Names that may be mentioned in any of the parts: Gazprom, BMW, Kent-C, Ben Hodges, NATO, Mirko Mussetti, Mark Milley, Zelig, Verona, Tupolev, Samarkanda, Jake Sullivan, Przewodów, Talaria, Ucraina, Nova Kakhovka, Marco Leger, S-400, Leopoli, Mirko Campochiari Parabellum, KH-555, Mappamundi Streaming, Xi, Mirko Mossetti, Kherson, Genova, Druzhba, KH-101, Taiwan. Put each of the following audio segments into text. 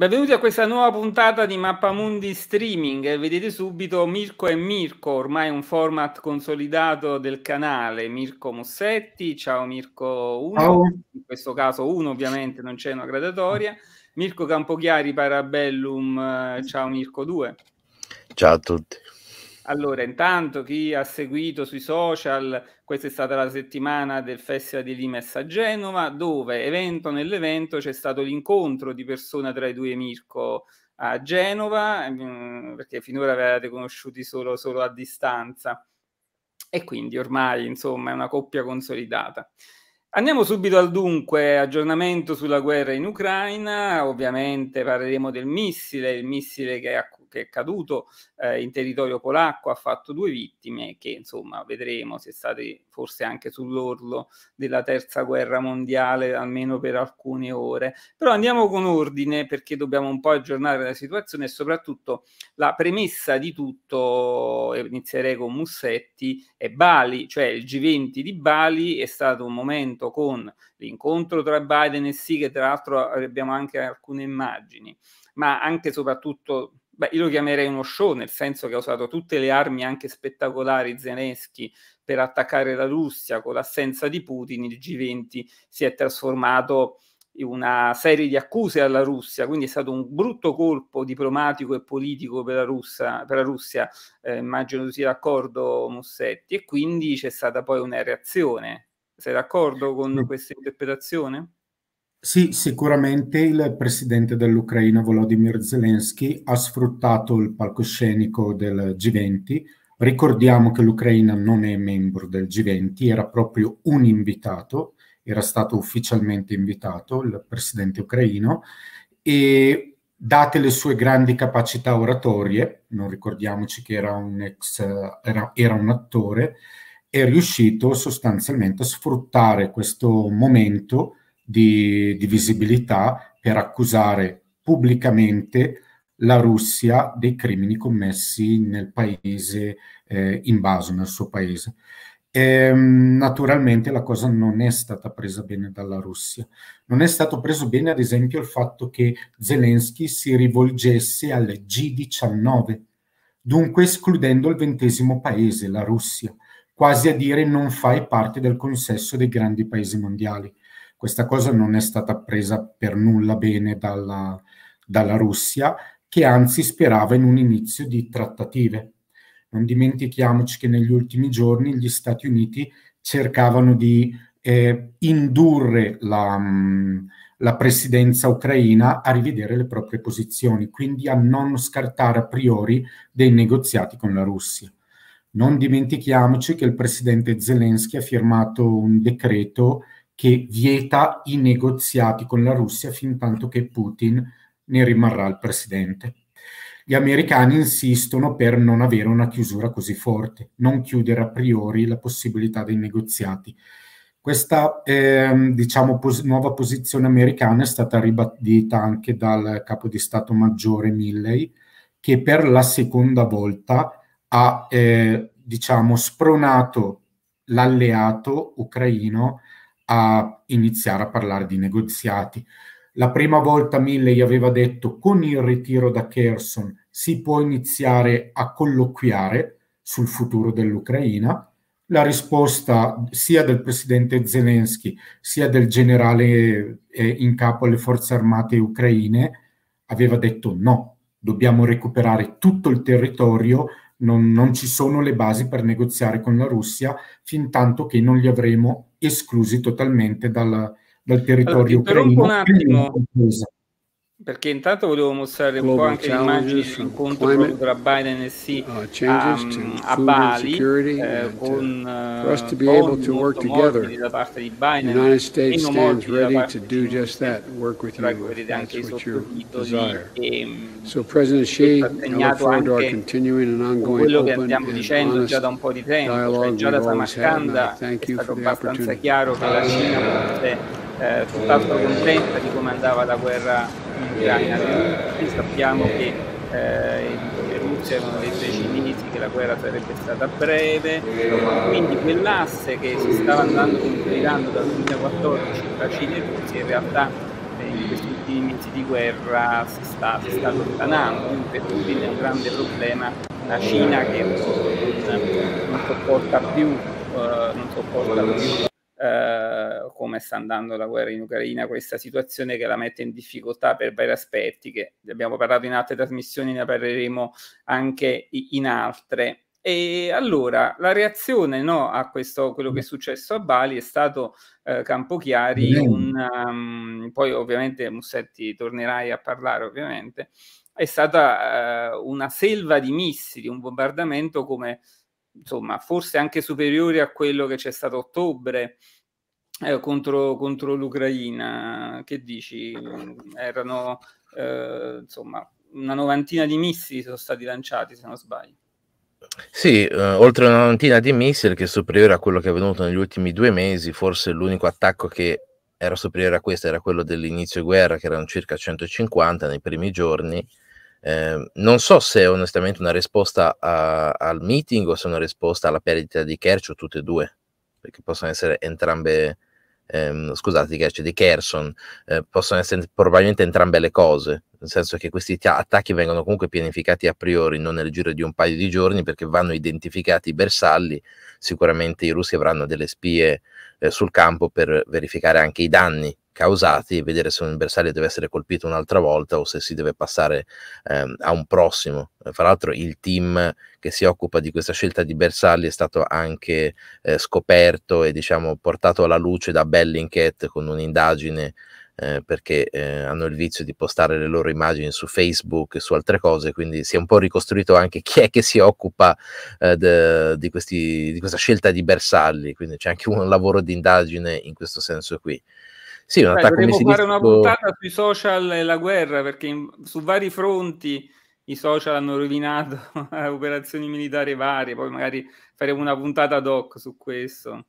Benvenuti a questa nuova puntata di Mappamundi Streaming. Vedete subito Mirko e Mirko, ormai un format consolidato del canale. Mirko Mossetti, ciao Mirko 1, in questo caso 1 ovviamente, non c'è una gradatoria. Mirko Campochiari Parabellum, ciao Mirko 2. Ciao a tutti. Allora, intanto chi ha seguito sui social, questa è stata la settimana del Festival di Limes a Genova, dove evento nell'evento c'è stato l'incontro di persona tra i due Mirko a Genova, perché finora avevate conosciuti solo a distanza e quindi ormai insomma è una coppia consolidata. Andiamo subito al dunque, aggiornamento sulla guerra in Ucraina. Ovviamente parleremo del missile, il missile che è caduto in territorio polacco, ha fatto 2 vittime, che insomma vedremo se state forse anche sull'orlo della terza guerra mondiale, almeno per alcune ore. Però andiamo con ordine, perché dobbiamo un po' aggiornare la situazione e soprattutto la premessa di tutto. Inizierei con Mussetti e Bali, cioè il G20 di Bali è stato un momento con l'incontro tra Biden e Xi, che tra l'altro abbiamo anche alcune immagini, ma anche soprattutto, io lo chiamerei uno show, nel senso che ha usato tutte le armi anche spettacolari Zelensky per attaccare la Russia. Con l'assenza di Putin, il G20 si è trasformato in una serie di accuse alla Russia, quindi è stato un brutto colpo diplomatico e politico per la Russia, immagino tu sia d'accordo Mussetti, e quindi c'è stata poi una reazione. Sei d'accordo con questa interpretazione? Sì, sicuramente il presidente dell'Ucraina Volodymyr Zelensky ha sfruttato il palcoscenico del G20. Ricordiamo che l'Ucraina non è membro del G20, era proprio un invitato, era stato ufficialmente invitato il presidente ucraino, e date le sue grandi capacità oratorie, non ricordiamoci che era un attore, è riuscito sostanzialmente a sfruttare questo momento di visibilità per accusare pubblicamente la Russia dei crimini commessi nel paese invaso, nel suo paese. Naturalmente la cosa non è stata presa bene dalla Russia. Non è stato preso bene, ad esempio, il fatto che Zelensky si rivolgesse al G19, dunque escludendo il 20° paese, la Russia, quasi a dire non fai parte del consesso dei grandi paesi mondiali. Questa cosa non è stata presa per nulla bene dalla Russia, che anzi sperava in un inizio di trattative. Non dimentichiamoci che negli ultimi giorni gli Stati Uniti cercavano di indurre la presidenza ucraina a rivedere le proprie posizioni, quindi a non scartare a priori dei negoziati con la Russia. Non dimentichiamoci che il presidente Zelensky ha firmato un decreto che vieta i negoziati con la Russia fin tanto che Putin ne rimarrà il presidente. Gli americani insistono per non avere una chiusura così forte, non chiudere a priori la possibilità dei negoziati. Questa nuova posizione americana è stata ribadita anche dal capo di Stato Maggiore Milley, che per la seconda volta ha spronato l'alleato ucraino a iniziare a parlare di negoziati. La prima volta Milley aveva detto: con il ritiro da Kherson si può iniziare a colloquiare sul futuro dell'Ucraina. La risposta sia del presidente Zelensky sia del generale in capo alle forze armate ucraine aveva detto no, dobbiamo recuperare tutto il territorio. Non ci sono le basi per negoziare con la Russia fin tanto che non li avremo esclusi totalmente dal territorio ucraino. Un attimo, perché intanto volevo mostrare un po' anche le immagini dell'incontro tra Biden e Xi a Bali, con morti da parte di Biden, meno morti da parte di vedete anche i sottotitoli, e assegnato anche quello che andiamo dicendo già da un po' di tempo, cioè già da Samarkanda è stato abbastanza chiaro che la Cina è tutt'altro contenta di come andava la guerra in Ucraina. Sappiamo che le Russia erano detto ai cinesi che la guerra sarebbe stata breve, quindi quell'asse che si stava andando consolidando dal 2014 tra Cina e Russia in realtà in questi ultimi mesi di guerra si sta allontanando. Dunque Putin è un grande problema, la Cina che non sopporta più come sta andando la guerra in Ucraina, questa situazione che la mette in difficoltà per vari aspetti, che abbiamo parlato in altre trasmissioni, ne parleremo anche in altre. E allora la reazione a questo, quello che è successo a Bali, è stato Campochiari, poi ovviamente Mussetti tornerai a parlare ovviamente, è stata una selva di missili, un bombardamento come insomma forse anche superiore a quello che c'è stato a ottobre contro l'Ucraina. Che dici? Erano insomma una 90ina di missili sono stati lanciati, se non sbaglio. Sì, oltre una 90ina di missili, che è superiore a quello che è avvenuto negli ultimi 2 mesi. Forse l'unico attacco che era superiore a questo era quello dell'inizio guerra, che erano circa 150 nei primi giorni. Non so se è onestamente una risposta al meeting o se è una risposta alla perdita di Kherson, tutte e due, perché possono essere entrambe, di Kherson, possono essere probabilmente entrambe le cose, nel senso che questi attacchi vengono comunque pianificati a priori, non nel giro di un paio di giorni, perché vanno identificati i bersalli. Sicuramente i russi avranno delle spie sul campo per verificare anche i danni causati e vedere se un bersaglio deve essere colpito un'altra volta o se si deve passare a un prossimo. Fra l'altro il team che si occupa di questa scelta di bersagli è stato anche scoperto e diciamo portato alla luce da Bellingcat con un'indagine, perché hanno il vizio di postare le loro immagini su Facebook e su altre cose, quindi si è un po' ricostruito anche chi è che si occupa di questa scelta di bersagli, quindi c'è anche un lavoro di indagine in questo senso qui. Sì, dovremmo fare una puntata sui social e la guerra, perché su vari fronti i social hanno rovinato operazioni militari varie, poi magari faremo una puntata ad hoc su questo.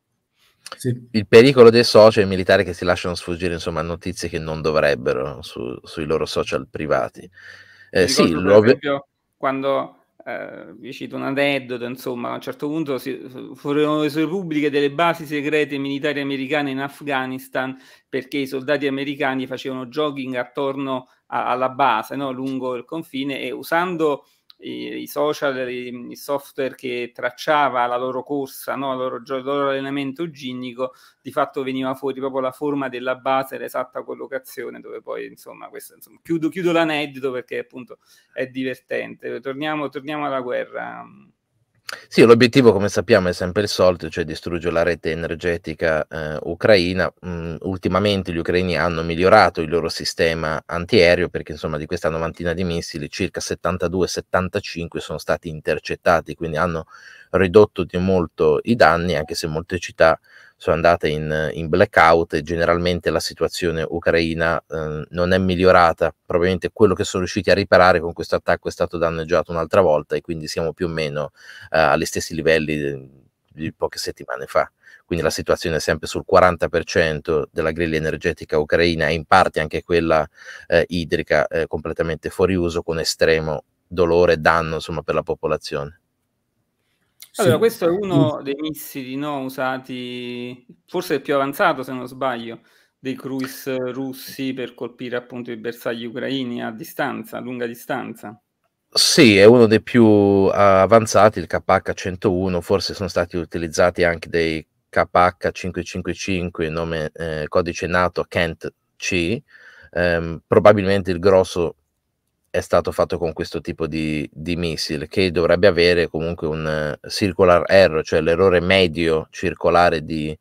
Sì. Il pericolo dei social militari che si lasciano sfuggire insomma notizie che non dovrebbero sui loro social privati. Sì, per esempio, quando... vi cito un aneddoto, insomma, a un certo punto furono rese pubbliche delle basi segrete militari americane in Afghanistan, perché i soldati americani facevano jogging attorno alla base, no? Lungo il confine, e usando i social, il software che tracciava la loro corsa, no? il loro allenamento ginnico, di fatto veniva fuori proprio la forma della base, l'esatta collocazione, dove poi insomma, chiudo l'aneddoto perché appunto è divertente. Torniamo alla guerra. Sì, l'obiettivo come sappiamo è sempre il solito, cioè distruggere la rete energetica ucraina. Ultimamente gli ucraini hanno migliorato il loro sistema antiaereo, perché insomma di questa 90ina di missili circa 72-75 sono stati intercettati, quindi hanno ridotto di molto i danni, anche se molte città sono andate in blackout e generalmente la situazione ucraina non è migliorata. Probabilmente quello che sono riusciti a riparare con questo attacco è stato danneggiato un'altra volta e quindi siamo più o meno agli stessi livelli di poche settimane fa. Quindi la situazione è sempre sul 40% della griglia energetica ucraina e in parte anche quella idrica completamente fuori uso, con estremo dolore e danno insomma, per la popolazione. Allora, questo è uno dei missili usati, forse il più avanzato se non sbaglio, dei cruise russi per colpire appunto i bersagli ucraini a lunga distanza. Sì, è uno dei più avanzati, il KH-101, forse sono stati utilizzati anche dei KH-555, nome codice NATO Kent-C, probabilmente il grosso è stato fatto con questo tipo di missile, che dovrebbe avere comunque un circular error, cioè l'errore medio circolare di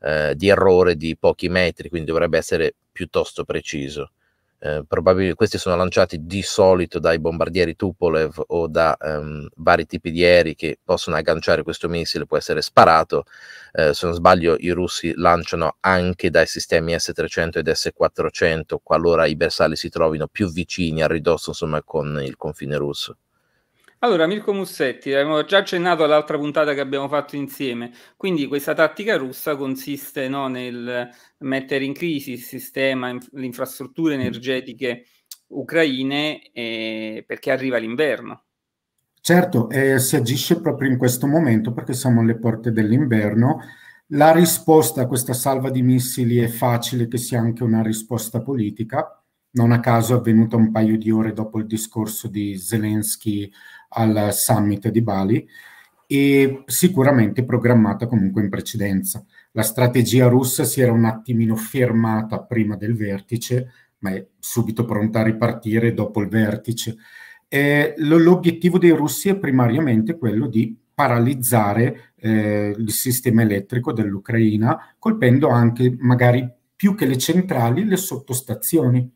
errore di pochi metri, quindi dovrebbe essere piuttosto preciso. Probabilmente questi sono lanciati di solito dai bombardieri Tupolev o da vari tipi di aerei che possono agganciare questo missile, può essere sparato. Se non sbaglio i russi lanciano anche dai sistemi S-300 ed S-400 qualora i bersagli si trovino più vicini a ridosso insomma con il confine russo. Allora Mirko Mussetti, abbiamo già accennato all'altra puntata che abbiamo fatto insieme, quindi questa tattica russa consiste nel mettere in crisi il sistema, le infrastrutture energetiche ucraine perché arriva l'inverno. Certo, si agisce proprio in questo momento perché siamo alle porte dell'inverno La risposta a questa salva di missili è facile che sia anche una risposta politica, non a caso è avvenuta un paio di ore dopo il discorso di Zelensky al summit di Bali, e sicuramente programmata comunque in precedenza. La strategia russa si era un attimino fermata prima del vertice, ma è subito pronta a ripartire dopo il vertice. L'obiettivo dei russi è primariamente quello di paralizzare il sistema elettrico dell'Ucraina, colpendo anche magari più che le centrali le sottostazioni.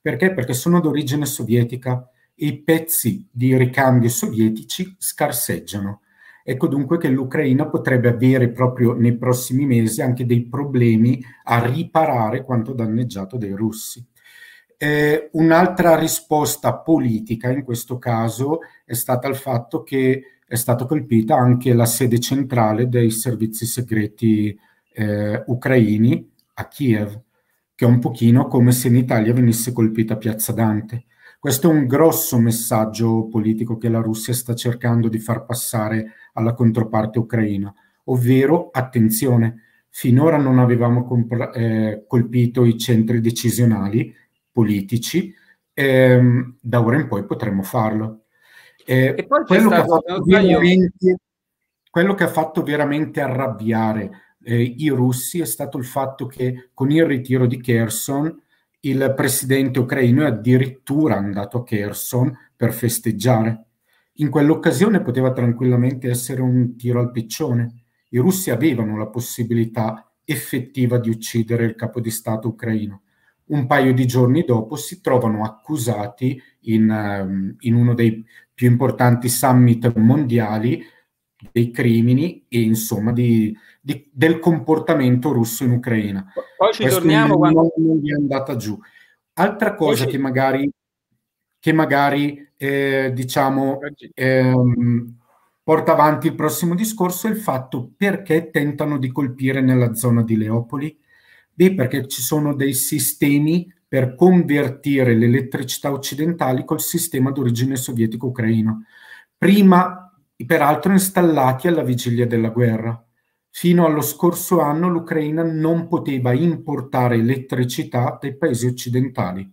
Perché? Perché sono d'origine sovietica e i pezzi di ricambio sovietici scarseggiano. Ecco dunque che l'Ucraina potrebbe avere proprio nei prossimi mesi anche dei problemi a riparare quanto danneggiato dai russi. Un'altra risposta politica in questo caso è stata il fatto che è stata colpita anche la sede centrale dei servizi segreti ucraini a Kiev, che è un pochino come se in Italia venisse colpita Piazza Dante. Questo è un grosso messaggio politico che la Russia sta cercando di far passare alla controparte ucraina, ovvero attenzione, finora non avevamo colpito i centri decisionali politici, da ora in poi potremmo farlo. E poi quello che ha fatto veramente arrabbiare i russi è stato il fatto che con il ritiro di Kherson il presidente ucraino è addirittura andato a Kherson per festeggiare. In quell'occasione poteva tranquillamente essere un tiro al piccione. I russi avevano la possibilità effettiva di uccidere il capo di Stato ucraino. Un paio di giorni dopo si trovano accusati in uno dei più importanti summit mondiali dei crimini e insomma del comportamento russo in Ucraina. Poi ci torniamo quando è andata giù. Altra cosa che magari porta avanti il prossimo discorso è il fatto perché tentano di colpire nella zona di Leopoli. Beh, perché ci sono dei sistemi per convertire l'elettricità occidentale col sistema d'origine sovietico-ucraino. Prima, peraltro, installati alla vigilia della guerra. Fino allo scorso anno l'Ucraina non poteva importare elettricità dai paesi occidentali.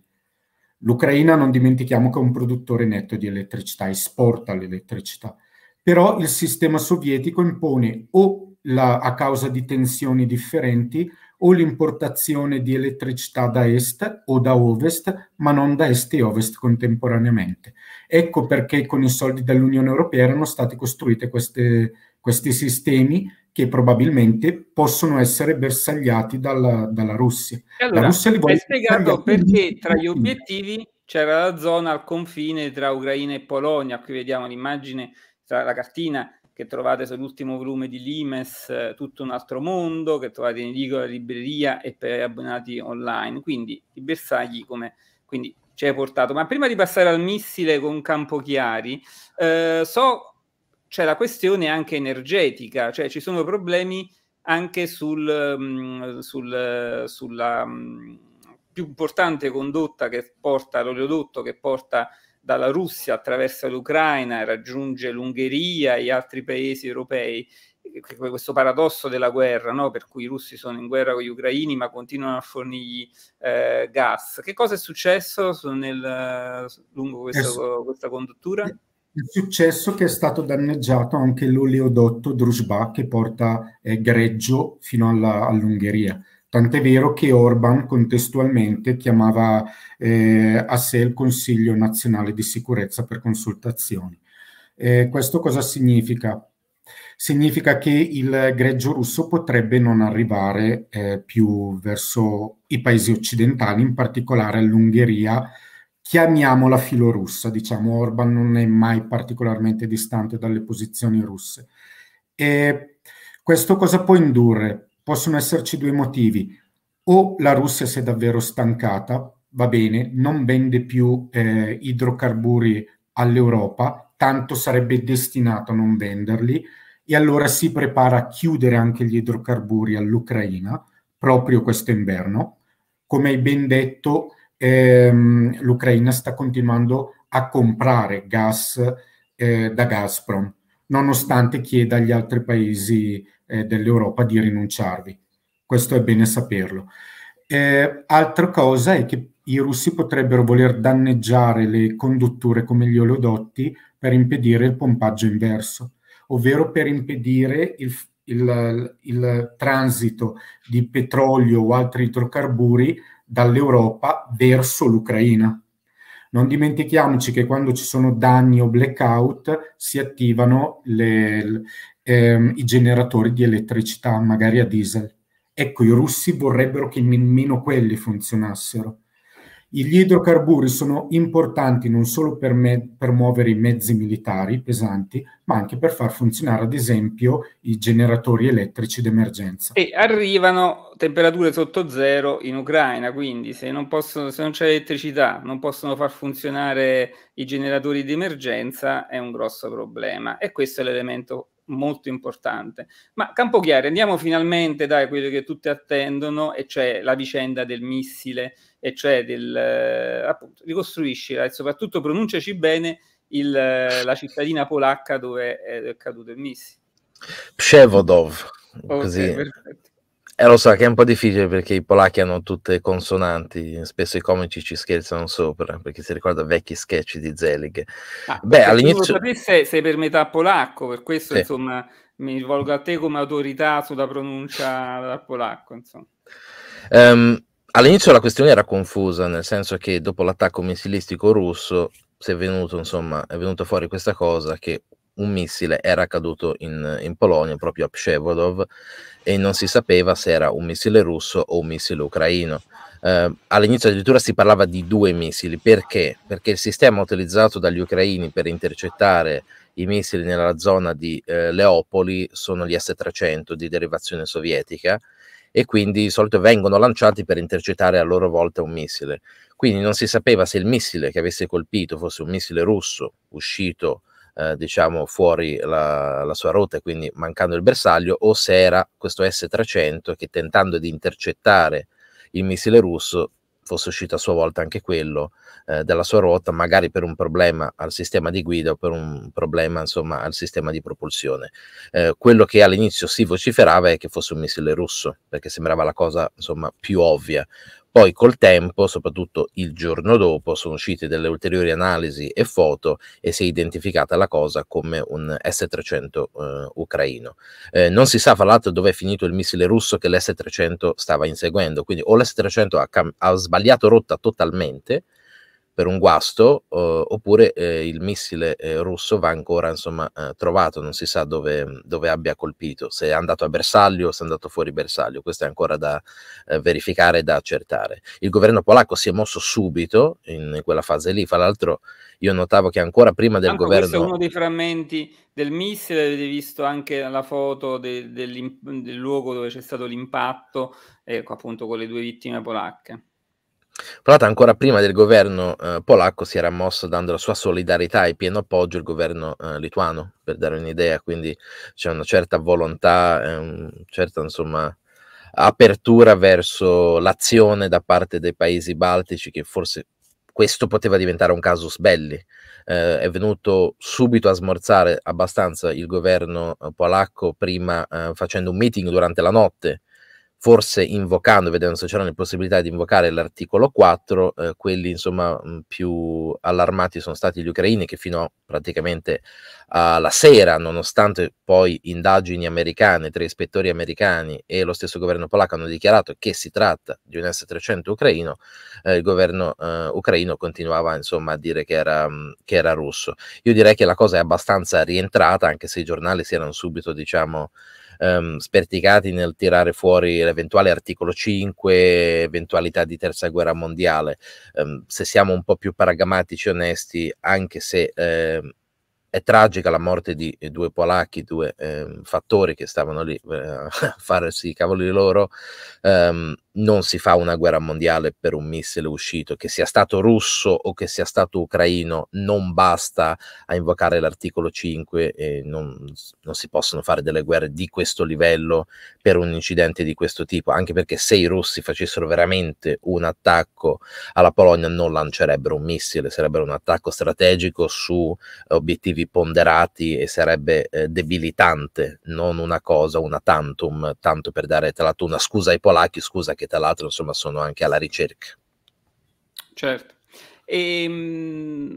L'Ucraina, non dimentichiamo che è un produttore netto di elettricità, esporta l'elettricità. Però il sistema sovietico impone o a causa di tensioni differenti o l'importazione di elettricità da est o da ovest, ma non da est e ovest contemporaneamente. Ecco perché con i soldi dell'Unione Europea erano stati costruiti questi sistemi che probabilmente possono essere bersagliati dalla Russia. Allora, hai spiegato perché tra gli obiettivi c'era la zona al confine tra Ucraina e Polonia. Qui vediamo l'immagine, la cartina che trovate sull'ultimo volume di Limes, Tutto un altro mondo, che trovate in edicola, libreria e per abbonati online. Quindi i bersagli quindi ci hai portato. Ma prima di passare al missile con Campochiari, c'è la questione anche energetica, cioè ci sono problemi anche sulla più importante condotta che porta l'oleodotto, che porta dalla Russia attraverso l'Ucraina, raggiunge l'Ungheria e altri paesi europei. Questo paradosso della guerra, no? Per cui i russi sono in guerra con gli ucraini ma continuano a fornirgli gas. Che cosa è successo lungo questa conduttura? È successo che è stato danneggiato anche l'oleodotto Druzhba che porta greggio fino all'Ungheria. Tant'è vero che Orban contestualmente chiamava a sé il Consiglio Nazionale di Sicurezza per consultazioni. Questo cosa significa? Significa che il greggio russo potrebbe non arrivare più verso i paesi occidentali, in particolare all'Ungheria, chiamiamola filorussa, diciamo. Orban non è mai particolarmente distante dalle posizioni russe. Questo cosa può indurre? Possono esserci due motivi: o la Russia si è davvero stancata, va bene, non vende più idrocarburi all'Europa, tanto sarebbe destinato a non venderli, e allora si prepara a chiudere anche gli idrocarburi all'Ucraina proprio questo inverno. Come hai ben detto, l'Ucraina sta continuando a comprare gas da Gazprom. nonostante chieda agli altri paesi dell'Europa di rinunciarvi. Questo è bene saperlo. Altra cosa è che i russi potrebbero voler danneggiare le condutture come gli oleodotti per impedire il pompaggio inverso, ovvero per impedire il transito di petrolio o altri idrocarburi dall'Europa verso l'Ucraina. Non dimentichiamoci che quando ci sono danni o blackout si attivano i generatori di elettricità, magari a diesel. Ecco, i russi vorrebbero che nemmeno quelli funzionassero. Gli idrocarburi sono importanti non solo per muovere i mezzi militari pesanti, ma anche per far funzionare, ad esempio, i generatori elettrici d'emergenza. E arrivano temperature sotto zero in Ucraina, quindi se non c'è elettricità, non possono far funzionare i generatori d'emergenza, è un grosso problema. E questo è l'elemento molto importante. Ma Campochiari, andiamo finalmente da quello che tutti attendono, e cioè la vicenda del missile, e cioè appunto, ricostruisci e soprattutto pronunciaci bene la cittadina polacca dove è caduto il missile. Przewodów, così. Perfetto. Lo so che è un po' difficile perché i polacchi hanno tutte consonanti, spesso i comici ci scherzano sopra, perché si ricorda vecchi sketch di Zelig. Beh, all'inizio... sei per metà polacco, per questo sì. Insomma, mi rivolgo a te come autorità sulla pronuncia dal polacco. Insomma. All'inizio la questione era confusa, nel senso che dopo l'attacco missilistico russo è venuto fuori questa cosa che un missile era caduto in Polonia, proprio a Przewodów, e non si sapeva se era un missile russo o un missile ucraino. All'inizio addirittura si parlava di due missili. Perché? Perché il sistema utilizzato dagli ucraini per intercettare i missili nella zona di Leopoli sono gli S-300 di derivazione sovietica, e quindi di solito vengono lanciati per intercettare a loro volta un missile. Quindi non si sapeva se il missile che avesse colpito fosse un missile russo uscito diciamo fuori la sua rotta, quindi mancando il bersaglio, o se era questo S-300 che, tentando di intercettare il missile russo, fosse uscito a sua volta anche quello dalla sua rotta, magari per un problema al sistema di guida o per un problema insomma al sistema di propulsione. Quello che all'inizio si vociferava è che fosse un missile russo, perché sembrava la cosa insomma più ovvia. Poi col tempo, soprattutto il giorno dopo, sono uscite delle ulteriori analisi e foto e si è identificata la cosa come un S-300 ucraino. Non si sa fra l'altro dove è finito il missile russo che l'S-300 stava inseguendo, quindi o l'S-300 ha sbagliato rotta totalmente per un guasto, oppure il missile russo va ancora insomma trovato, non si sa dove abbia colpito, se è andato a bersaglio o se è andato fuori bersaglio. Questo è ancora da verificare e da accertare. Il governo polacco si è mosso subito in quella fase lì. Fra l'altro io notavo che ancora prima del governo... Questo è uno dei frammenti del missile, avete visto anche la foto del luogo dove c'è stato l'impatto, ecco, appunto con le due vittime polacche. Però ancora prima del governo polacco si era mosso dando la sua solidarietà e pieno appoggio al governo lituano, per dare un'idea. Quindi c'è una certa volontà, una certa insomma apertura verso l'azione da parte dei paesi baltici, che forse questo poteva diventare un casus belli. È venuto subito a smorzare abbastanza il governo polacco, prima facendo un meeting durante la notte, forse invocando, vedendo se c'erano le possibilità di invocare l'articolo 4, quelli insomma più allarmati sono stati gli ucraini, che fino a, praticamente alla sera, nonostante poi indagini americane, tre ispettori americani e lo stesso governo polacco hanno dichiarato che si tratta di un S-300 ucraino, il governo ucraino continuava insomma a dire che era russo. Io direi che la cosa è abbastanza rientrata, anche se i giornali si erano subito diciamo sperticati nel tirare fuori l'eventuale articolo 5, eventualità di terza guerra mondiale. Se siamo un po' più pragmatici e onesti, anche se è tragica la morte di due polacchi, due fattori che stavano lì a farsi i cavoli loro, non si fa una guerra mondiale per un missile uscito, che sia stato russo o che sia stato ucraino, non basta a invocare l'articolo 5 e non si possono fare delle guerre di questo livello per un incidente di questo tipo, anche perché se i russi facessero veramente un attacco alla Polonia non lancerebbero un missile, sarebbero un attacco strategico su obiettivi ponderati e sarebbe debilitante, non una cosa, una tantum, tanto per dare tra l'altro una scusa ai polacchi, scusa che tra l'altro insomma sono anche alla ricerca. Certo.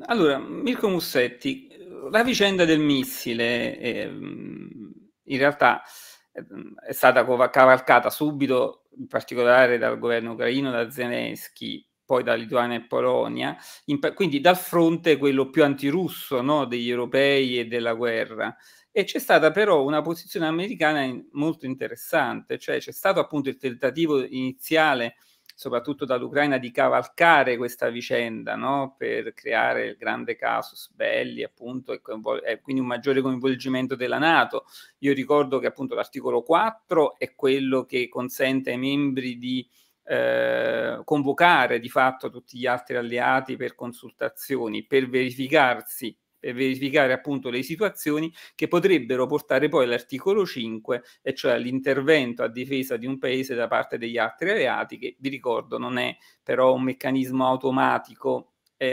Allora, Mirko Mussetti, la vicenda del missile in realtà è stata cavalcata subito, in particolare dal governo ucraino, da Zelensky, poi da Lituania e Polonia, quindi dal fronte quello più antirusso, no, degli europei e della guerra. E c'è stata però una posizione americana molto interessante, cioè c'è stato appunto il tentativo iniziale, soprattutto dall'Ucraina, di cavalcare questa vicenda, no? Per creare il grande casus belli, appunto, e quindi un maggiore coinvolgimento della NATO. Io ricordo che appunto l'articolo 4 è quello che consente ai membri di convocare di fatto tutti gli altri alleati per consultazioni, per verificarsi, verificare appunto le situazioni che potrebbero portare poi all'articolo 5, e cioè all'intervento a difesa di un paese da parte degli altri alleati, che vi ricordo non è però un meccanismo automatico, ci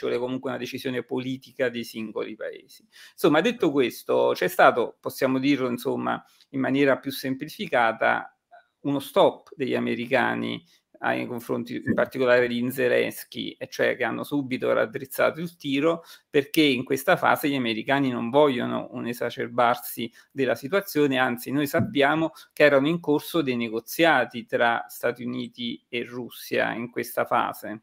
vuole comunque una decisione politica dei singoli paesi. Insomma, detto questo, c'è stato, possiamo dirlo insomma in maniera più semplificata, uno stop degli americani nei confronti in particolare di Zelensky, e cioè che hanno subito raddrizzato il tiro, perché in questa fase gli americani non vogliono un esacerbarsi della situazione, anzi noi sappiamo che erano in corso dei negoziati tra Stati Uniti e Russia in questa fase.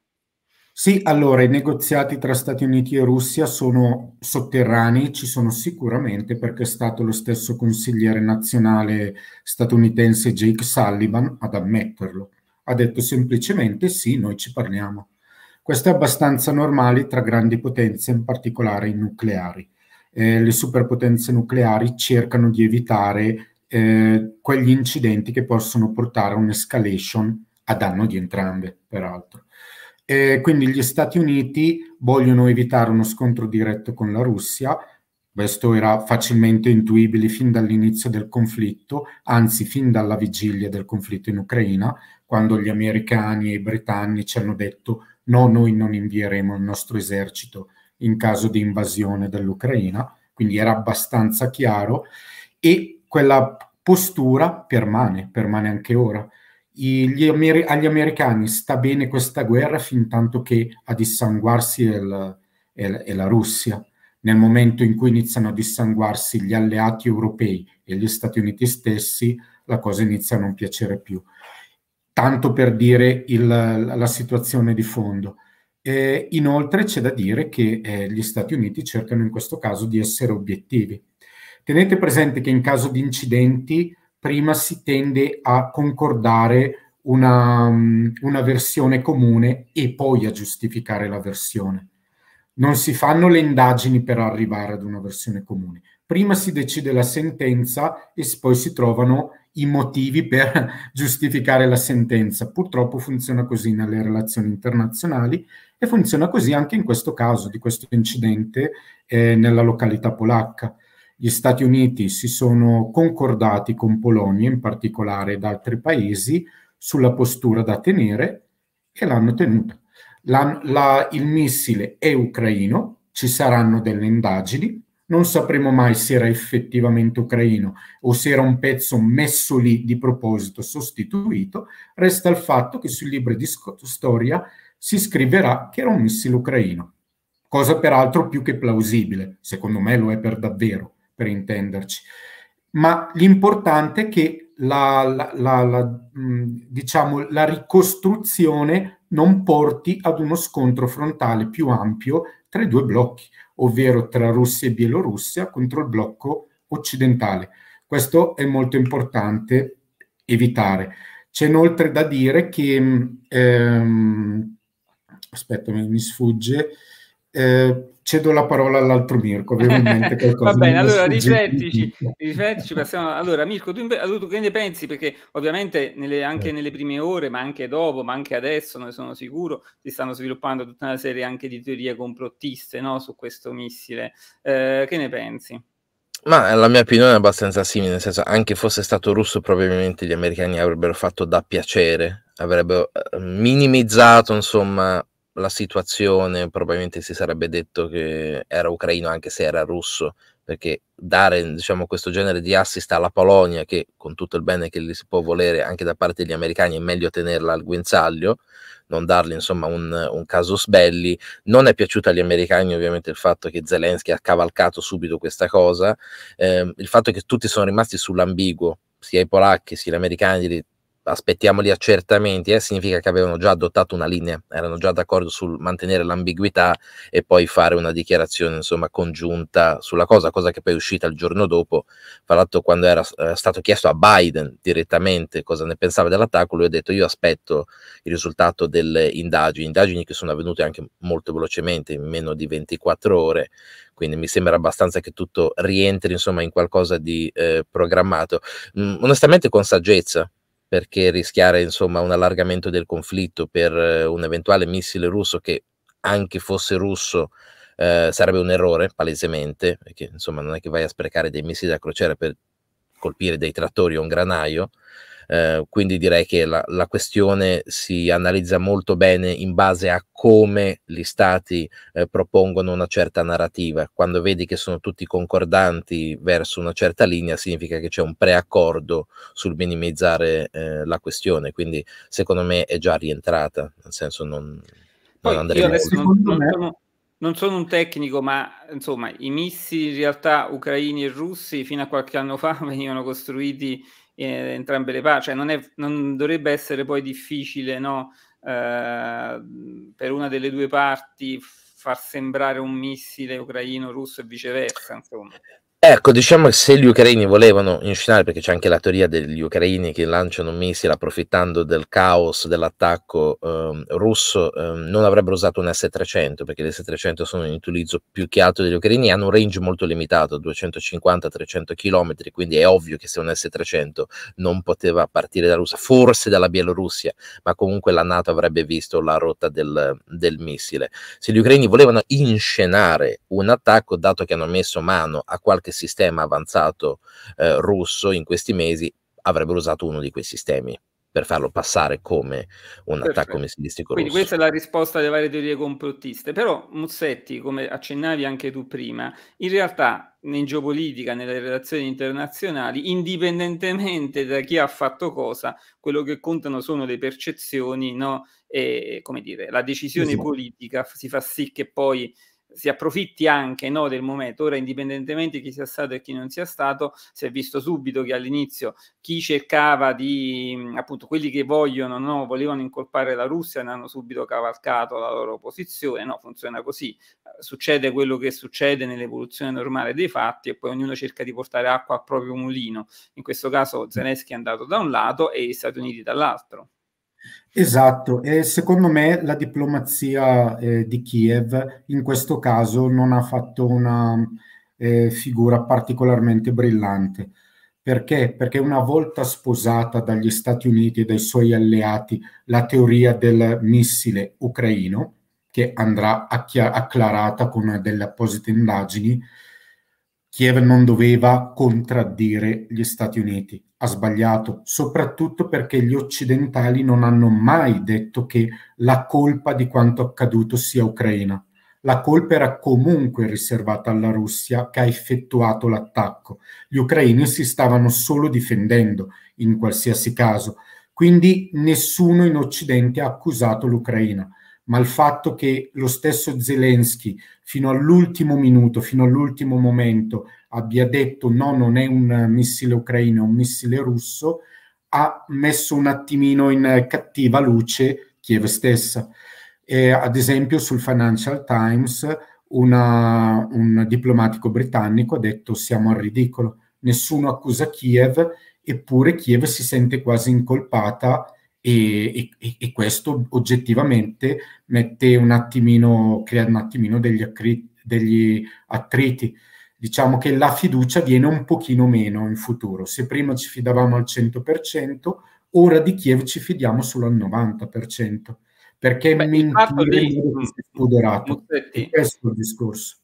Sì, allora i negoziati tra Stati Uniti e Russia sono sotterranei, ci sono sicuramente, perché è stato lo stesso consigliere nazionale statunitense Jake Sullivan ad ammetterlo. Ha detto semplicemente sì, noi ci parliamo. Questo è abbastanza normale tra grandi potenze, in particolare i nucleari. Le superpotenze nucleari cercano di evitare quegli incidenti che possono portare a un'escalation a danno di entrambe, peraltro. Quindi gli Stati Uniti vogliono evitare uno scontro diretto con la Russia. Questo era facilmente intuibile fin dall'inizio del conflitto, anzi fin dalla vigilia del conflitto in Ucraina, quando gli americani e i britannici hanno detto no, noi non invieremo il nostro esercito in caso di invasione dell'Ucraina, quindi era abbastanza chiaro, e quella postura permane anche ora. Agli americani sta bene questa guerra fin tanto che a dissanguarsi è la Russia. Nel momento in cui iniziano a dissanguarsi gli alleati europei e gli Stati Uniti stessi, la cosa inizia a non piacere più. Tanto per dire la situazione di fondo. Inoltre c'è da dire che gli Stati Uniti cercano in questo caso di essere obiettivi. Tenete presente che in caso di incidenti prima si tende a concordare una versione comune e poi a giustificare la versione. Non si fanno le indagini per arrivare ad una versione comune. Prima si decide la sentenza e poi si trovano i motivi per giustificare la sentenza. Purtroppo funziona così nelle relazioni internazionali e funziona così anche in questo caso di questo incidente nella località polacca. Gli Stati Uniti si sono concordati con Polonia, in particolare ed altri paesi, sulla postura da tenere e l'hanno tenuta. Il missile è ucraino, ci saranno delle indagini, non sapremo mai se era effettivamente ucraino o se era un pezzo messo lì di proposito, sostituito. Resta il fatto che sui libri di storia si scriverà che era un missile ucraino, cosa peraltro più che plausibile, secondo me lo è per davvero, per intenderci. Ma l'importante è che diciamo, la ricostruzione non porti ad uno scontro frontale più ampio tra i due blocchi, ovvero tra Russia e Bielorussia contro il blocco occidentale. Questo è molto importante evitare. C'è inoltre da dire che, aspetta mi sfugge, Cedo la parola all'altro Mirko, avevo in mente qualcosa. Va bene, allora riflettici, passiamo. Allora Mirko, tu che ne pensi? Perché ovviamente anche nelle prime ore, ma anche dopo, ma anche adesso, ne sono sicuro, si stanno sviluppando tutta una serie anche di teorie complottiste, no, su questo missile. Che ne pensi? Ma la mia opinione è abbastanza simile, nel senso, anche fosse stato russo probabilmente gli americani avrebbero fatto da piacere, avrebbero minimizzato, insomma, la situazione. Probabilmente si sarebbe detto che era ucraino anche se era russo, perché dare, diciamo, questo genere di assist alla Polonia, che con tutto il bene che gli si può volere anche da parte degli americani è meglio tenerla al guinzaglio, non dargli, insomma, un casus belli. Non è piaciuto agli americani ovviamente il fatto che Zelensky ha cavalcato subito questa cosa, il fatto che tutti sono rimasti sull'ambiguo, sia i polacchi sia gli americani. Aspettiamo gli accertamenti, significa che avevano già adottato una linea, erano già d'accordo sul mantenere l'ambiguità e poi fare una dichiarazione, insomma, congiunta sulla cosa, cosa che poi è uscita il giorno dopo. Fra l'altro, quando era stato chiesto a Biden direttamente cosa ne pensava dell'attacco, lui ha detto: io aspetto il risultato delle indagini che sono avvenute anche molto velocemente, in meno di 24 ore, quindi mi sembra abbastanza che tutto rientri, insomma, in qualcosa di programmato, onestamente con saggezza, perché rischiare, insomma, un allargamento del conflitto per un eventuale missile russo, che anche fosse russo, sarebbe un errore palesemente, perché, insomma, non è che vai a sprecare dei missili da crociera per colpire dei trattori o un granaio, quindi direi che la questione si analizza molto bene in base a come gli stati propongono una certa narrativa. Quando vedi che sono tutti concordanti verso una certa linea, significa che c'è un preaccordo sul minimizzare la questione, quindi secondo me è già rientrata, nel senso non andremo oltre. Non sono un tecnico, ma insomma i missili in realtà ucraini e russi fino a qualche anno fa venivano costruiti entrambe le parti, cioè non dovrebbe essere poi difficile, no, per una delle due parti far sembrare un missile ucraino russo e viceversa, insomma. Ecco, diciamo che se gli ucraini volevano inscenare, perché c'è anche la teoria degli ucraini che lanciano un missile approfittando del caos dell'attacco russo, non avrebbero usato un S-300, perché le S-300 sono in utilizzo più che altro degli ucraini, hanno un range molto limitato, 250-300 km, quindi è ovvio che se un S-300 non poteva partire dalla Russia, forse dalla Bielorussia, ma comunque la NATO avrebbe visto la rotta del missile. Se gli ucraini volevano inscenare un attacco, dato che hanno messo mano a qualche sistema avanzato russo in questi mesi, avrebbero usato uno di quei sistemi per farlo passare come un attacco missilistico russo. Quindi questa è la risposta alle varie teorie complottiste. Però Muzzetti, come accennavi anche tu prima, in realtà in geopolitica, nelle relazioni internazionali, indipendentemente da chi ha fatto cosa, quello che contano sono le percezioni, no? E, come dire, la decisione politica si fa sì che poi si approfitti anche, no, del momento. Ora, indipendentemente chi sia stato e chi non sia stato, si è visto subito che all'inizio chi cercava di, appunto, quelli che volevano incolpare la Russia, ne hanno subito cavalcato la loro posizione, no, funziona così. Succede quello che succede nell'evoluzione normale dei fatti e poi ognuno cerca di portare acqua al proprio mulino. In questo caso Zelensky è andato da un lato e gli Stati Uniti dall'altro. Esatto, e secondo me la diplomazia di Kiev in questo caso non ha fatto una figura particolarmente brillante. Perché? Perché una volta sposata dagli Stati Uniti e dai suoi alleati la teoria del missile ucraino, che andrà acclarata con delle apposite indagini, Kiev non doveva contraddire gli Stati Uniti. Ha sbagliato, soprattutto perché gli occidentali non hanno mai detto che la colpa di quanto accaduto sia ucraina. La colpa era comunque riservata alla Russia, che ha effettuato l'attacco. Gli ucraini si stavano solo difendendo in qualsiasi caso. Quindi nessuno in Occidente ha accusato l'Ucraina. Ma il fatto che lo stesso Zelensky fino all'ultimo minuto, fino all'ultimo momento abbia detto no, non è un missile ucraino, è un missile russo, ha messo un attimino in cattiva luce Kiev stessa. Ad esempio sul Financial Times un diplomatico britannico ha detto siamo al ridicolo, nessuno accusa Kiev, eppure Kiev si sente quasi incolpata e questo oggettivamente crea un attimino degli attriti. Diciamo che la fiducia viene un pochino meno in futuro. Se prima ci fidavamo al 100%, ora di Kiev ci fidiamo solo al 90%, perché è questo il discorso.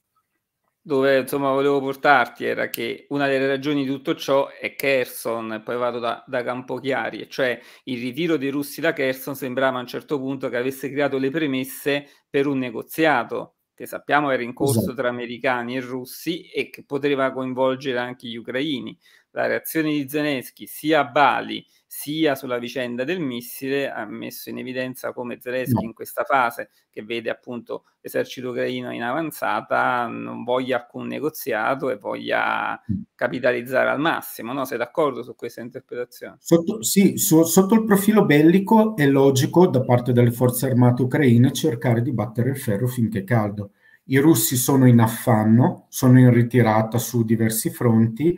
Dove insomma volevo portarti era che una delle ragioni di tutto ciò è Kherson, poi vado da Campochiari, cioè il ritiro dei russi da Kherson sembrava a un certo punto che avesse creato le premesse per un negoziato che sappiamo era in corso, esatto, tra americani e russi e che poteva coinvolgere anche gli ucraini. La reazione di Zelensky sia a Bali sia sulla vicenda del missile ha messo in evidenza come Zelensky in questa fase, che vede appunto l'esercito ucraino in avanzata, non voglia alcun negoziato e voglia capitalizzare al massimo, no? Sei d'accordo su questa interpretazione? Sì, sotto il profilo bellico è logico da parte delle forze armate ucraine cercare di battere il ferro finché è caldo. I russi sono in affanno, sono in ritirata su diversi fronti,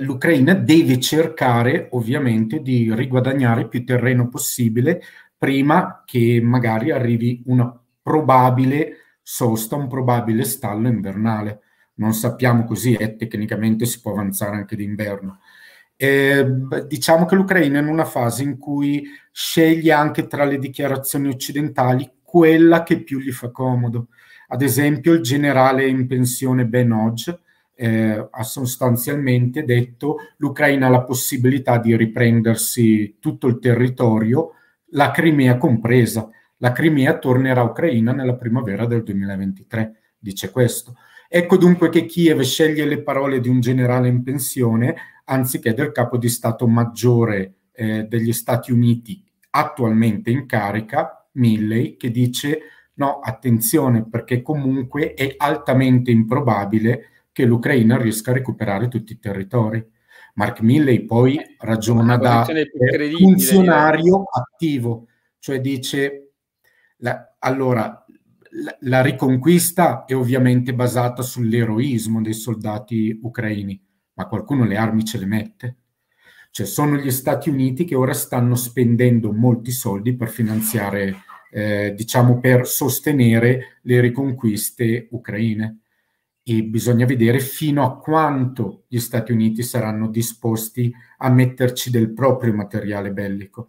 l'Ucraina deve cercare ovviamente di riguadagnare più terreno possibile prima che magari arrivi una probabile sosta, un probabile stallo invernale. Non sappiamo così, tecnicamente si può avanzare anche d'inverno. Diciamo che l'Ucraina è in una fase in cui sceglie anche tra le dichiarazioni occidentali quella che più gli fa comodo. Ad esempio il generale in pensione Ben Hodge ha sostanzialmente detto l'Ucraina ha la possibilità di riprendersi tutto il territorio, la Crimea compresa. La Crimea tornerà ucraina nella primavera del 2023, dice questo. Ecco dunque che Kiev sceglie le parole di un generale in pensione anziché del capo di Stato maggiore degli Stati Uniti attualmente in carica, Milley, che dice no, attenzione, perché comunque è altamente improbabile che l'Ucraina riesca a recuperare tutti i territori. Mark Milley poi ragiona da funzionario attivo, cioè dice allora la riconquista è ovviamente basata sull'eroismo dei soldati ucraini, ma qualcuno le armi ce le mette. Cioè sono gli Stati Uniti che ora stanno spendendo molti soldi per finanziare, diciamo, per sostenere le riconquiste ucraine. E bisogna vedere fino a quanto gli Stati Uniti saranno disposti a metterci del proprio materiale bellico.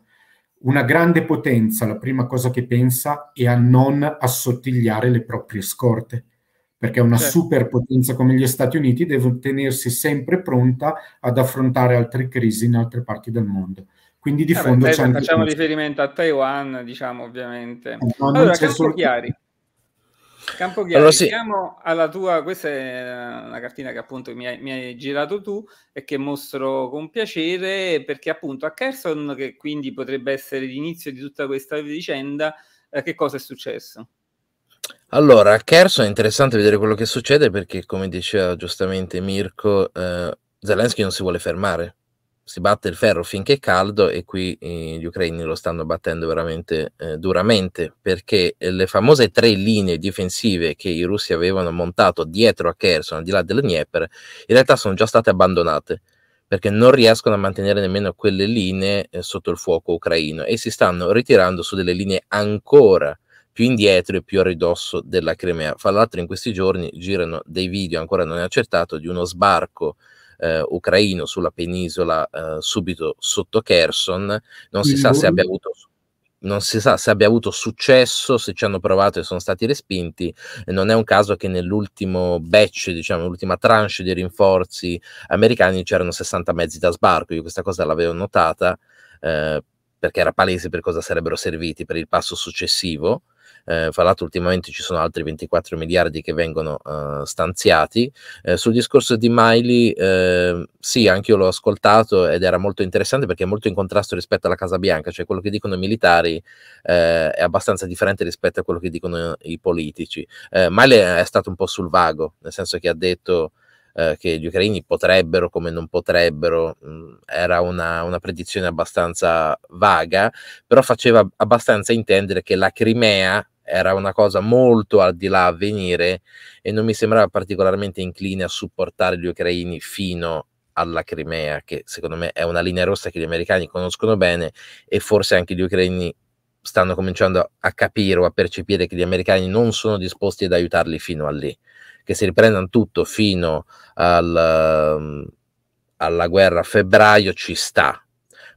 Una grande potenza, la prima cosa che pensa è a non assottigliare le proprie scorte, perché una superpotenza come gli Stati Uniti deve tenersi sempre pronta ad affrontare altre crisi in altre parti del mondo. Quindi di fondo c'è anche... Facciamo riferimento a Taiwan, diciamo, ovviamente. Allora, Campochiari. Campochiari, allora, sì, siamo alla tua, questa è una cartina che appunto mi hai girato tu e che mostro con piacere, perché appunto a Kherson, che quindi potrebbe essere l'inizio di tutta questa vicenda, che cosa è successo? Allora, a Kherson è interessante vedere quello che succede perché, come diceva giustamente Mirko, Zelensky non si vuole fermare, si batte il ferro finché è caldo e qui gli ucraini lo stanno battendo veramente duramente, perché le famose 3 linee difensive che i russi avevano montato dietro a Kherson, al di là del Dnieper, in realtà sono già state abbandonate perché non riescono a mantenere nemmeno quelle linee sotto il fuoco ucraino e si stanno ritirando su delle linee ancora più indietro e più a ridosso della Crimea. Fra l'altro in questi giorni girano dei video, ancora non è accertato, di uno sbarco ucraino sulla penisola subito sotto Kherson. Non si sa se abbia avuto successo, se ci hanno provato e sono stati respinti. Non è un caso che nell'ultimo batch, diciamo, l'ultima tranche di rinforzi americani c'erano 60 mezzi da sbarco. Io questa cosa l'avevo notata perché era palese per cosa sarebbero serviti per il passo successivo. Fra l'altro ultimamente ci sono altri 24 miliardi che vengono stanziati. Sul discorso di Miley, sì, anche io l'ho ascoltato ed era molto interessante perché è molto in contrasto rispetto alla Casa Bianca, cioè quello che dicono i militari è abbastanza differente rispetto a quello che dicono i politici. Miley è stato un po' sul vago, nel senso che ha detto che gli ucraini potrebbero come non potrebbero, era una predizione abbastanza vaga, però faceva abbastanza intendere che la Crimea era una cosa molto al di là a venire e non mi sembrava particolarmente incline a supportare gli ucraini fino alla Crimea, che secondo me è una linea rossa che gli americani conoscono bene, e forse anche gli ucraini stanno cominciando a capire o a percepire che gli americani non sono disposti ad aiutarli fino a lì, che si riprendano tutto fino alla guerra a febbraio ci sta,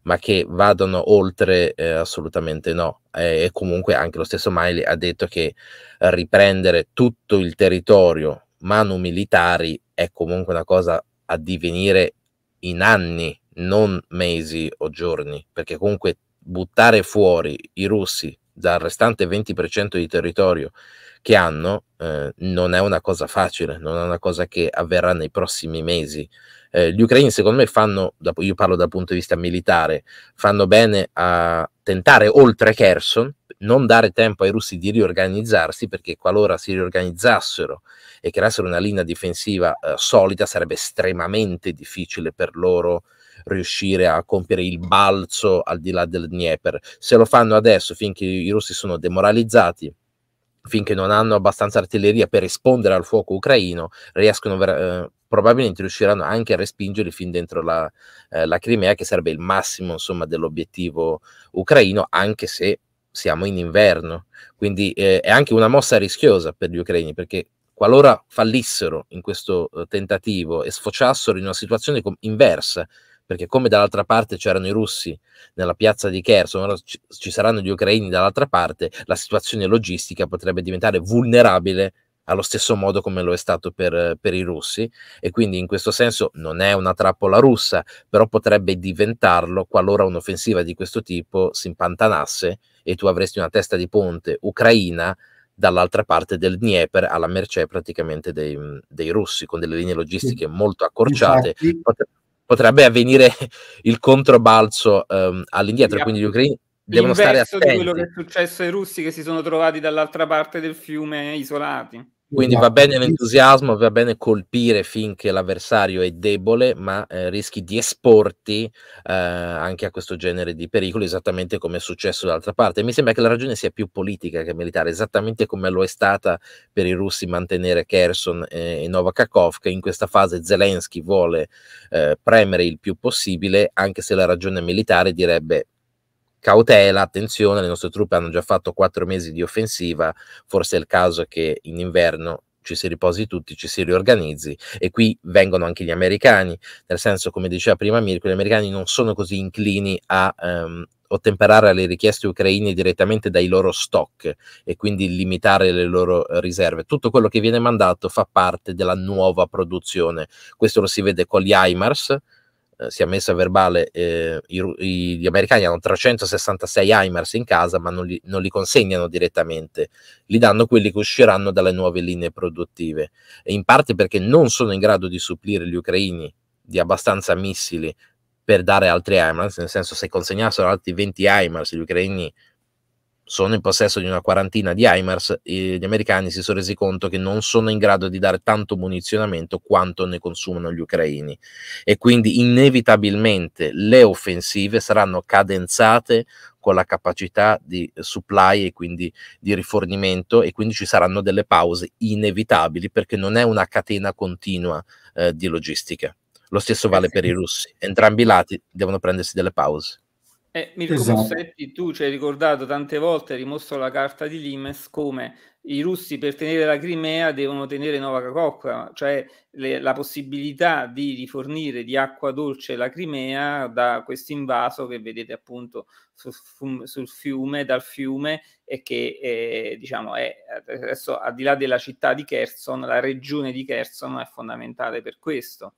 ma che vadano oltre assolutamente no. E comunque anche lo stesso Milley ha detto che riprendere tutto il territorio manu militari è comunque una cosa a divenire in anni, non mesi o giorni, perché comunque buttare fuori i russi dal restante 20% di territorio che hanno non è una cosa facile, non è una cosa che avverrà nei prossimi mesi. Gli ucraini secondo me fanno, io parlo dal punto di vista militare, fanno bene a tentare oltre Kherson, non dare tempo ai russi di riorganizzarsi, perché qualora si riorganizzassero e creassero una linea difensiva solida, sarebbe estremamente difficile per loro riuscire a compiere il balzo al di là del Dnieper. Se lo fanno adesso, finché i russi sono demoralizzati, finché non hanno abbastanza artiglieria per rispondere al fuoco ucraino, riescono probabilmente riusciranno anche a respingerli fin dentro la Crimea, che sarebbe il massimo insomma dell'obiettivo ucraino, anche se siamo in inverno. Quindi è anche una mossa rischiosa per gli ucraini, perché qualora fallissero in questo tentativo e sfociassero in una situazione inversa, perché come dall'altra parte c'erano i russi nella piazza di Kherson, ora ci saranno gli ucraini dall'altra parte, la situazione logistica potrebbe diventare vulnerabile allo stesso modo come lo è stato per i russi, e quindi in questo senso non è una trappola russa, però potrebbe diventarlo qualora un'offensiva di questo tipo si impantanasse e tu avresti una testa di ponte ucraina dall'altra parte del Dnieper, alla mercé praticamente dei russi, con delle linee logistiche molto accorciate. Potrebbe avvenire il controbalzo all'indietro, quindi gli ucraini devono stare attenti. L'inverso di quello che è successo ai russi, che si sono trovati dall'altra parte del fiume isolati. Quindi va bene l'entusiasmo, va bene colpire finché l'avversario è debole, ma rischi di esporti anche a questo genere di pericoli, esattamente come è successo dall'altra parte. Mi sembra che la ragione sia più politica che militare, esattamente come lo è stata per i russi mantenere Kherson e Nova Kakhovka. In questa fase Zelensky vuole premere il più possibile, anche se la ragione militare direbbe cautela, attenzione, le nostre truppe hanno già fatto 4 mesi di offensiva, forse è il caso che in inverno ci si riposi tutti, ci si riorganizzi. E qui vengono anche gli americani, nel senso, come diceva prima Mirko, gli americani non sono così inclini a ottemperare alle richieste ucraine direttamente dai loro stock e quindi limitare le loro riserve. Tutto quello che viene mandato fa parte della nuova produzione, questo lo si vede con gli HIMARS. Si è messo a verbale, gli americani hanno 366 HIMARS in casa, ma non li consegnano direttamente, li danno quelli che usciranno dalle nuove linee produttive, e in parte perché non sono in grado di supplire gli ucraini di abbastanza missili per dare altri HIMARS, nel senso, se consegnassero altri 20 HIMARS, gli ucraini sono in possesso di una quarantina di HIMARS, e gli americani si sono resi conto che non sono in grado di dare tanto munizionamento quanto ne consumano gli ucraini, e quindi inevitabilmente le offensive saranno cadenzate con la capacità di supply e quindi di rifornimento, e quindi ci saranno delle pause inevitabili, perché non è una catena continua di logistica. Lo stesso vale per i russi, entrambi i lati devono prendersi delle pause. Mirko, esatto. Possetti, tu ci hai ricordato tante volte, hai rimosso la carta di Limes, come i russi per tenere la Crimea devono tenere Nova Kakhovka, cioè la possibilità di rifornire di acqua dolce la Crimea da questo invaso che vedete appunto sul fiume, dal fiume, e che diciamo è adesso, al di là della città di Kherson, la regione di Kherson è fondamentale per questo.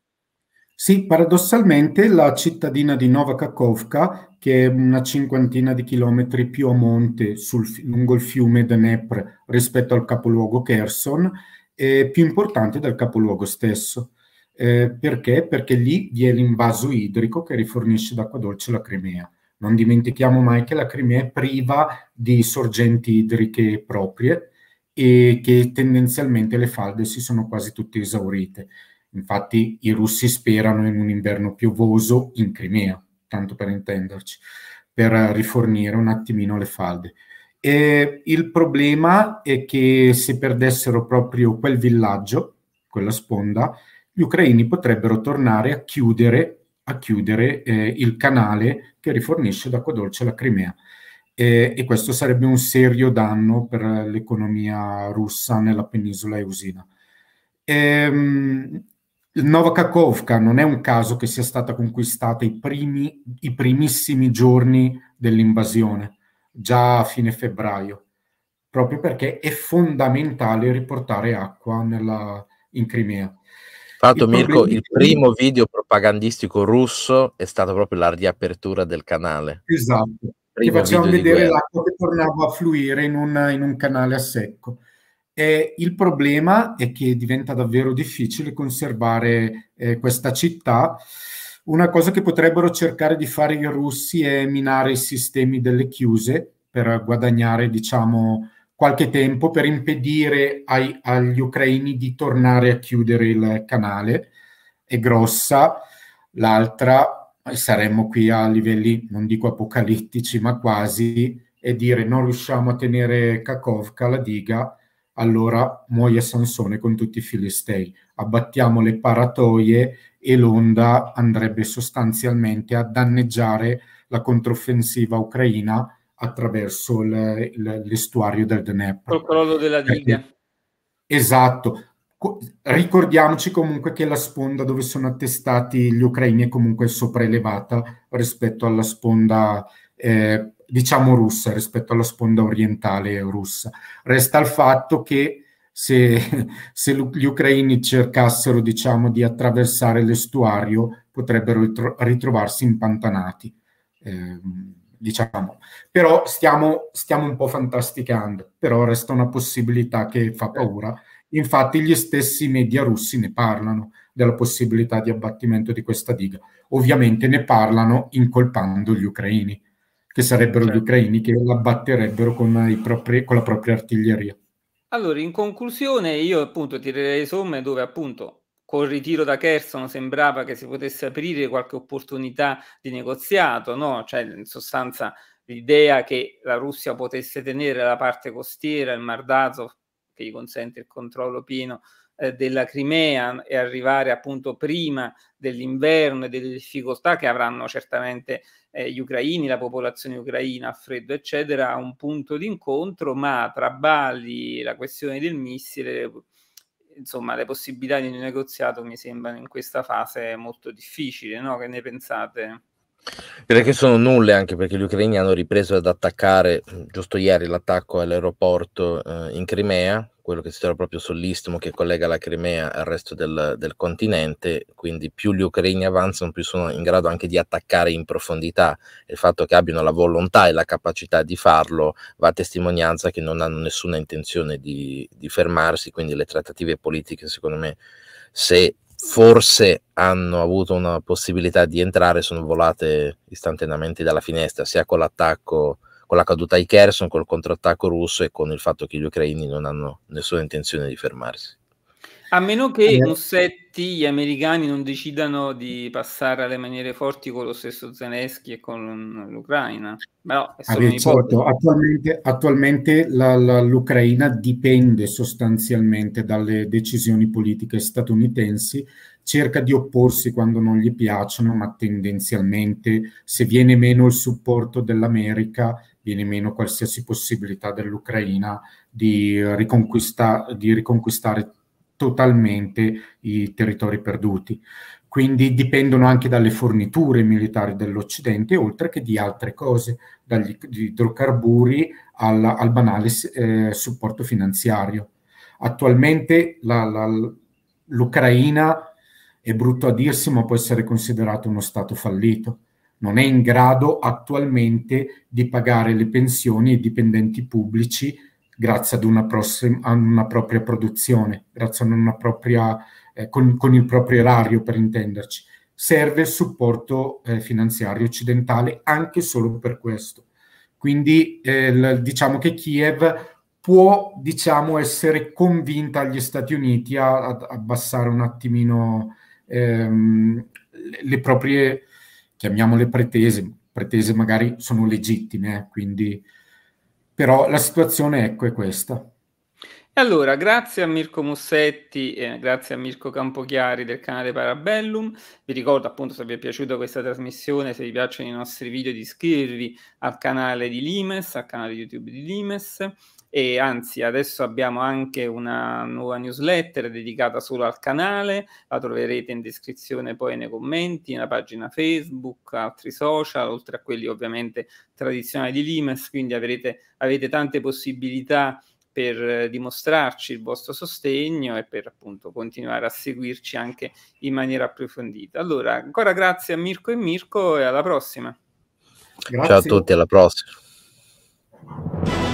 Sì, paradossalmente la cittadina di Nova Kakhovka, che è una cinquantina di chilometri più a monte lungo il fiume Dnieper rispetto al capoluogo Kherson, è più importante del capoluogo stesso. Perché? Perché lì vi è l'invaso idrico che rifornisce d'acqua dolce la Crimea. Non dimentichiamo mai che la Crimea è priva di sorgenti idriche proprie e che tendenzialmente le falde si sono quasi tutte esaurite. Infatti i russi sperano in un inverno piovoso in Crimea, tanto per intenderci, per rifornire un attimino le falde. E il problema è che se perdessero proprio quel villaggio, quella sponda, gli ucraini potrebbero tornare a chiudere il canale che rifornisce d'acqua dolce la Crimea. E questo sarebbe un serio danno per l'economia russa nella penisola Eusina. Nova Kakhovka non è un caso che sia stata conquistata i primissimi giorni dell'invasione, già a fine febbraio, proprio perché è fondamentale riportare acqua in Crimea. Tra l'altro, Mirko, il primo video propagandistico russo è stato proprio la riapertura del canale. Esatto, che facevano vedere l'acqua che tornava a fluire in un canale a secco. E il problema è che diventa davvero difficile conservare questa città. Una cosa che potrebbero cercare di fare i russi è minare i sistemi delle chiuse per guadagnare, diciamo, qualche tempo, per impedire agli ucraini di tornare a chiudere il canale. È grossa. L'altra, saremmo qui a livelli, non dico apocalittici, ma quasi, è dire: non riusciamo a tenere Kakhovka, la diga, allora muoia Sansone con tutti i Filistei. Abbattiamo le paratoie e l'onda andrebbe sostanzialmente a danneggiare la controffensiva ucraina attraverso l'estuario del Dnieper. Il crollo della diga. Esatto. Ricordiamoci comunque che la sponda dove sono attestati gli ucraini è comunque sopraelevata rispetto alla sponda, diciamo, russa, rispetto alla sponda orientale russa. Resta il fatto che se gli ucraini cercassero, diciamo, di attraversare l'estuario, potrebbero ritrovarsi impantanati. Diciamo, però stiamo un po' fantasticando, però resta una possibilità che fa paura. Infatti gli stessi media russi ne parlano della possibilità di abbattimento di questa diga. Ovviamente ne parlano incolpando gli ucraini, che sarebbero gli ucraini che l'abbatterebbero con la propria artiglieria. Allora, in conclusione, io appunto tirerei le somme dove appunto col ritiro da Kherson sembrava che si potesse aprire qualche opportunità di negoziato, no? Cioè, in sostanza, l'idea che la Russia potesse tenere la parte costiera, il Mar d'Azov, che gli consente il controllo pieno della Crimea, e arrivare appunto prima dell'inverno e delle difficoltà che avranno certamente gli ucraini, la popolazione ucraina a freddo eccetera, a un punto di incontro. Ma tra Bali, la questione del missile, insomma, le possibilità di un negoziato mi sembrano in questa fase molto difficili, no? Che ne pensate? Direi che sono nulle, anche perché gli ucraini hanno ripreso ad attaccare, giusto ieri l'attacco all'aeroporto in Crimea, quello che si trova proprio sull'istmo che collega la Crimea al resto del continente. Quindi più gli ucraini avanzano, più sono in grado anche di attaccare in profondità. Il fatto che abbiano la volontà e la capacità di farlo va a testimonianza che non hanno nessuna intenzione di fermarsi. Quindi le trattative politiche, secondo me, se forse hanno avuto una possibilità di entrare, sono volate istantaneamente dalla finestra, sia con l'attacco, con la caduta di Kherson, col contrattacco russo, e con il fatto che gli ucraini non hanno nessuna intenzione di fermarsi. A meno che gli americani non decidano di passare alle maniere forti con lo stesso Zelensky e con l'Ucraina. No, attualmente l'Ucraina dipende sostanzialmente dalle decisioni politiche statunitensi, cerca di opporsi quando non gli piacciono, ma tendenzialmente se viene meno il supporto dell'America, viene meno qualsiasi possibilità dell'Ucraina di riconquistare totalmente i territori perduti. Quindi dipendono anche dalle forniture militari dell'Occidente, oltre che di altre cose, dagli idrocarburi al banale supporto finanziario. Attualmente l'Ucraina, è brutto a dirsi, ma può essere considerato uno stato fallito. Non è in grado attualmente di pagare le pensioni ai dipendenti pubblici grazie ad una propria produzione, grazie ad una propria, con il proprio erario, per intenderci. Serve il supporto finanziario occidentale anche solo per questo. Quindi diciamo che Kiev può, diciamo, essere convinta agli Stati Uniti ad abbassare un attimino le proprie, chiamiamole, pretese magari sono legittime, quindi. Però la situazione, ecco, è questa. Allora, grazie a Mirko Mussetti e grazie a Mirko Campochiari del canale Parabellum. Vi ricordo appunto, se vi è piaciuta questa trasmissione, se vi piacciono i nostri video, di iscrivervi al canale di Limes, al canale YouTube di Limes, e anzi adesso abbiamo anche una nuova newsletter dedicata solo al canale, la troverete in descrizione poi nei commenti, nella pagina Facebook, altri social, oltre a quelli ovviamente tradizionali di Limes, quindi avete tante possibilità per dimostrarci il vostro sostegno e per appunto continuare a seguirci anche in maniera approfondita. Allora, ancora grazie a Mirko e Mirko e alla prossima. Grazie. Ciao a tutti, alla prossima.